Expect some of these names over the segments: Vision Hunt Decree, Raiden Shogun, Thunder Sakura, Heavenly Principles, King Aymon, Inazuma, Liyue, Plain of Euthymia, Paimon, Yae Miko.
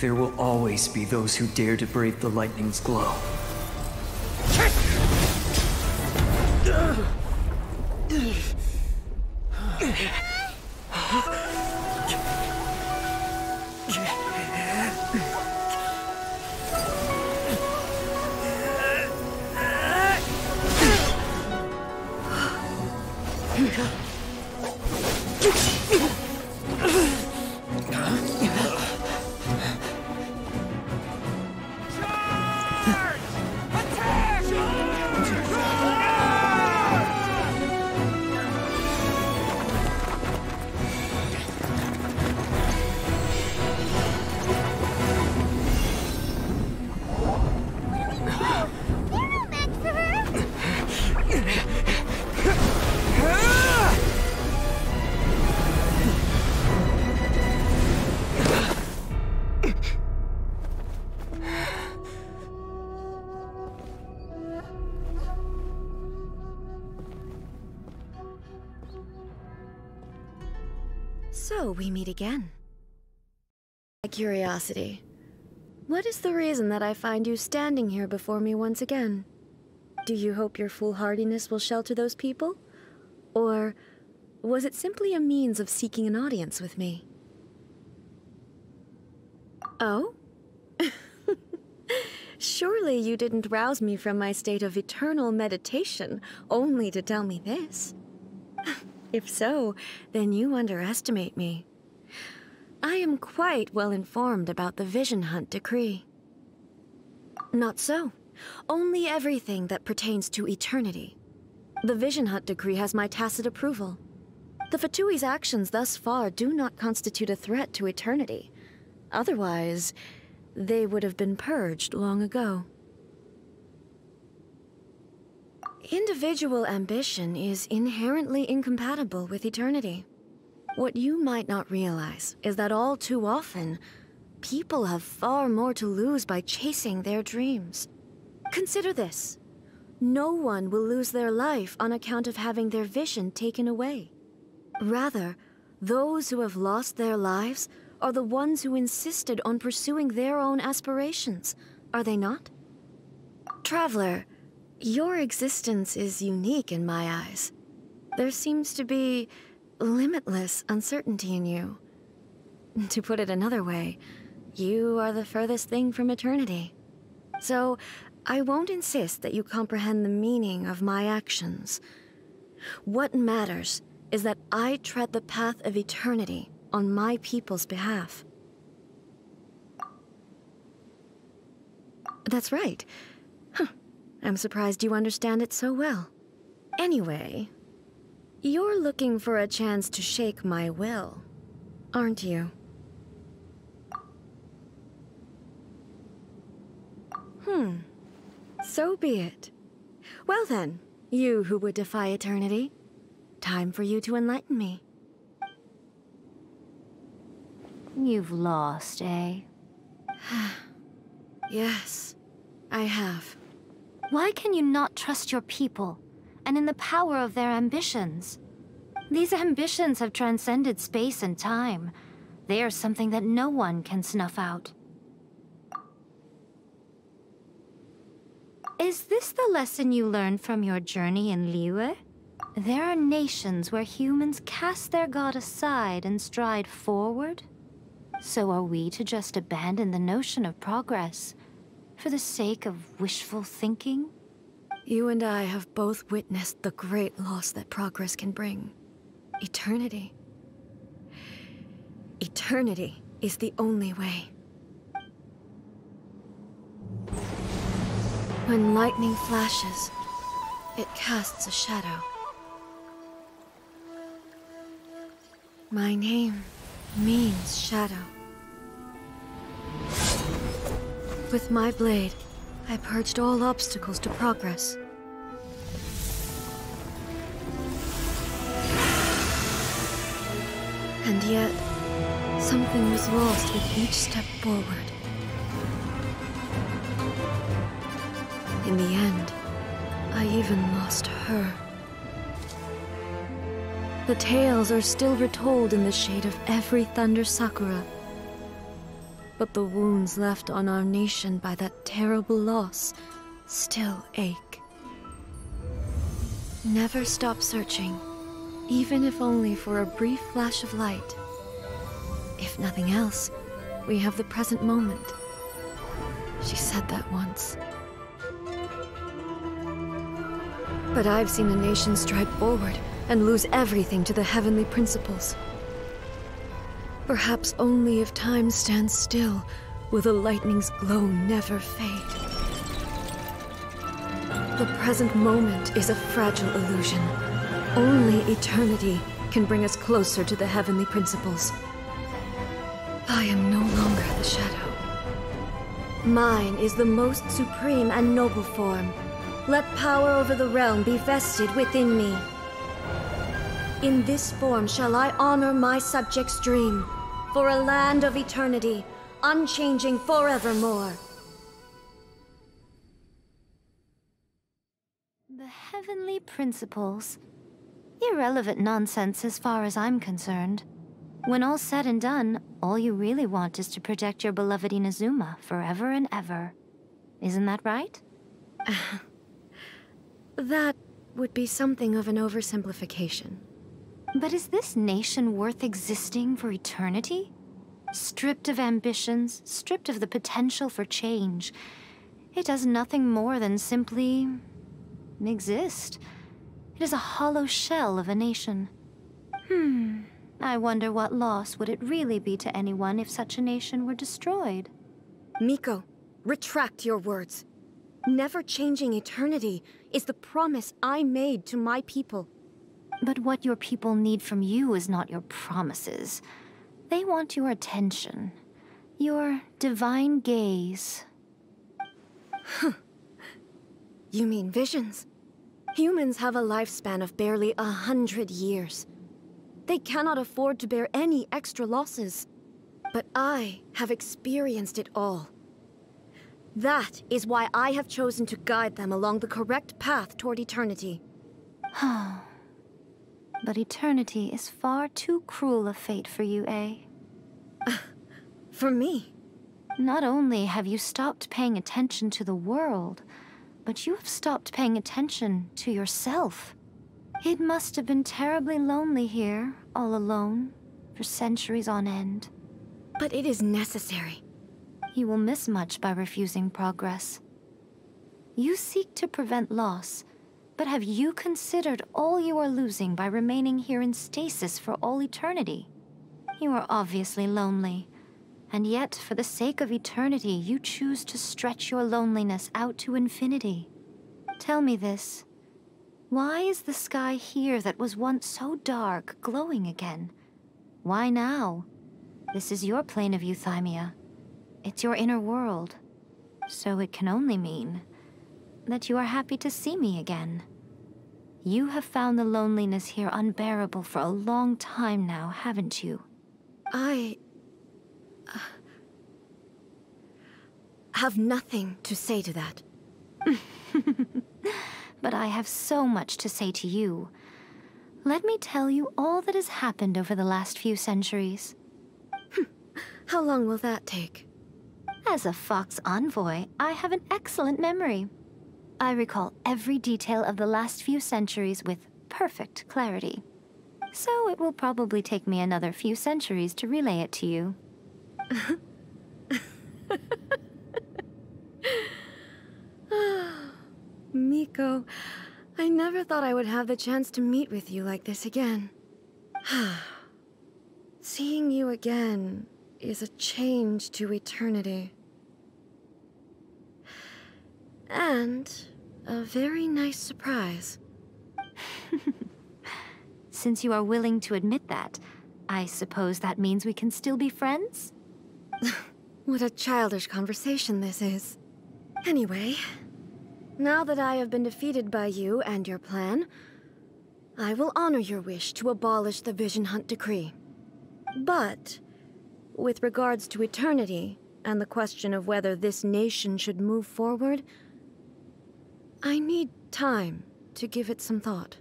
There will always be those who dare to brave the lightning's glow. So we meet again. My curiosity. What is the reason that I find you standing here before me once again? Do you hope your foolhardiness will shelter those people? Or was it simply a means of seeking an audience with me? Oh? Surely you didn't rouse me from my state of eternal meditation only to tell me this. If so, then you underestimate me. I am quite well informed about the Vision Hunt Decree. Not so. Only everything that pertains to eternity. The Vision Hunt Decree has my tacit approval. The Fatui's actions thus far do not constitute a threat to eternity. Otherwise, they would have been purged long ago. Individual ambition is inherently incompatible with eternity. What you might not realize is that all too often, people have far more to lose by chasing their dreams. Consider this. No one will lose their life on account of having their vision taken away. Rather, those who have lost their lives are the ones who insisted on pursuing their own aspirations, are they not? Traveler, your existence is unique in my eyes. There seems to be limitless uncertainty in you. To put it another way, you are the furthest thing from eternity. So, I won't insist that you comprehend the meaning of my actions. What matters is that I tread the path of eternity on my people's behalf. That's right. I'm surprised you understand it so well. Anyway, you're looking for a chance to shake my will, aren't you? So be it. Well then, you who would defy eternity, time for you to enlighten me. You've lost, eh? Yes, I have. Why can you not trust your people, and in the power of their ambitions? These ambitions have transcended space and time. They are something that no one can snuff out. Is this the lesson you learned from your journey in Liyue? There are nations where humans cast their god aside and stride forward. So are we to just abandon the notion of progress for the sake of wishful thinking? You and I have both witnessed the great loss that progress can bring. Eternity. Eternity is the only way. When lightning flashes, it casts a shadow. My name means shadow. With my blade, I purged all obstacles to progress. And yet, something was lost with each step forward. In the end, I even lost her. The tales are still retold in the shade of every Thunder Sakura. but the wounds left on our nation by that terrible loss still ache. Never stop searching, even if only for a brief flash of light. If nothing else, we have the present moment. She said that once. But I've seen a nation stride forward and lose everything to the Heavenly Principles. Perhaps only if time stands still will the lightning's glow never fade. The present moment is a fragile illusion. Only eternity can bring us closer to the Heavenly Principles. I am no longer the shadow. Mine is the most supreme and noble form. Let power over the realm be vested within me. In this form shall I honor my subjects' dream. For a land of eternity, unchanging forevermore. The Heavenly Principles. Irrelevant nonsense as far as I'm concerned. When all's said and done, all you really want is to protect your beloved Inazuma forever and ever. Isn't that right? That would be something of an oversimplification. But is this nation worth existing for eternity? Stripped of ambitions, stripped of the potential for change, it does nothing more than simply exist. It is a hollow shell of a nation. I wonder what loss would it really be to anyone if such a nation were destroyed? Miko, retract your words. Never changing eternity is the promise I made to my people. But what your people need from you is not your promises. They want your attention, your divine gaze. You mean visions? Humans have a lifespan of barely 100 years. They cannot afford to bear any extra losses. But I have experienced it all. That is why I have chosen to guide them along the correct path toward eternity. But eternity is far too cruel a fate for you, eh? For me? Not only have you stopped paying attention to the world, but you have stopped paying attention to yourself. It must have been terribly lonely here, all alone, for centuries on end. But it is necessary. You will miss much by refusing progress. You seek to prevent loss, but have you considered all you are losing by remaining here in stasis for all eternity? You are obviously lonely, and yet, for the sake of eternity, you choose to stretch your loneliness out to infinity. Tell me this. Why is the sky here that was once so dark glowing again? Why now? This is your Plain of Euthymia. It's your inner world, so it can only mean that you are happy to see me again. You have found the loneliness here unbearable for a long time now, haven't you? I have nothing to say to that. But I have so much to say to you. Let me tell you all that has happened over the last few centuries. How long will that take? As a fox envoy, I have an excellent memory. I recall every detail of the last few centuries with perfect clarity. So it will probably take me another few centuries to relay it to you. Miko, I never thought I would have the chance to meet with you like this again. Seeing you again is a change to eternity. And a very nice surprise. Since you are willing to admit that, I suppose that means we can still be friends? What a childish conversation this is. Anyway, now that I have been defeated by you and your plan, I will honor your wish to abolish the Vision Hunt Decree. But with regards to eternity, and the question of whether this nation should move forward, I need time to give it some thought.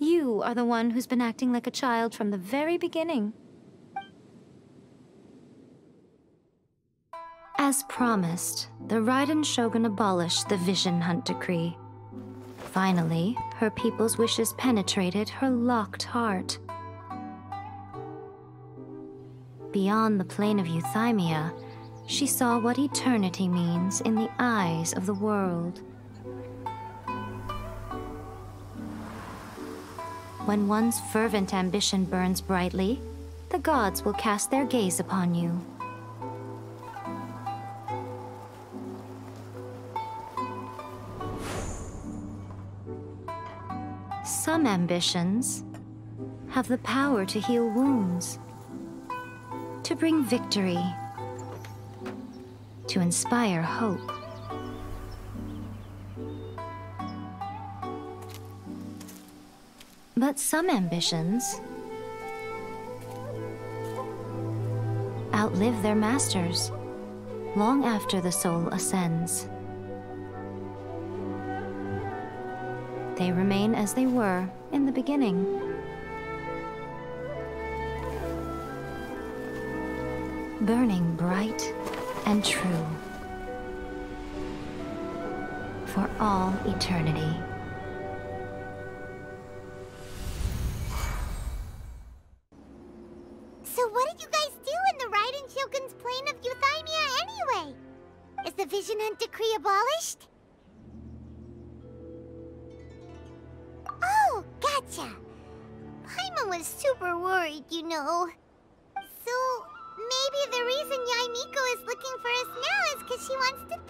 You are the one who's been acting like a child from the very beginning. As promised, the Raiden Shogun abolished the Vision Hunt Decree. Finally, her people's wishes penetrated her locked heart. Beyond the Plain of Euthymia, she saw what eternity means in the eyes of the world. When one's fervent ambition burns brightly, the gods will cast their gaze upon you. Some ambitions have the power to heal wounds, to bring victory, to inspire hope. But some ambitions outlive their masters long after the soul ascends. They remain as they were in the beginning. Burning bright and true for all eternity. So what did you guys do in the Raiden Shogun's Plain of Euthymia anyway? Is the Vision Hunt Decree abolished? Oh, gotcha! Paimon was super worried, you know. So, maybe the reason Yae Miko is looking for us now is because she wants to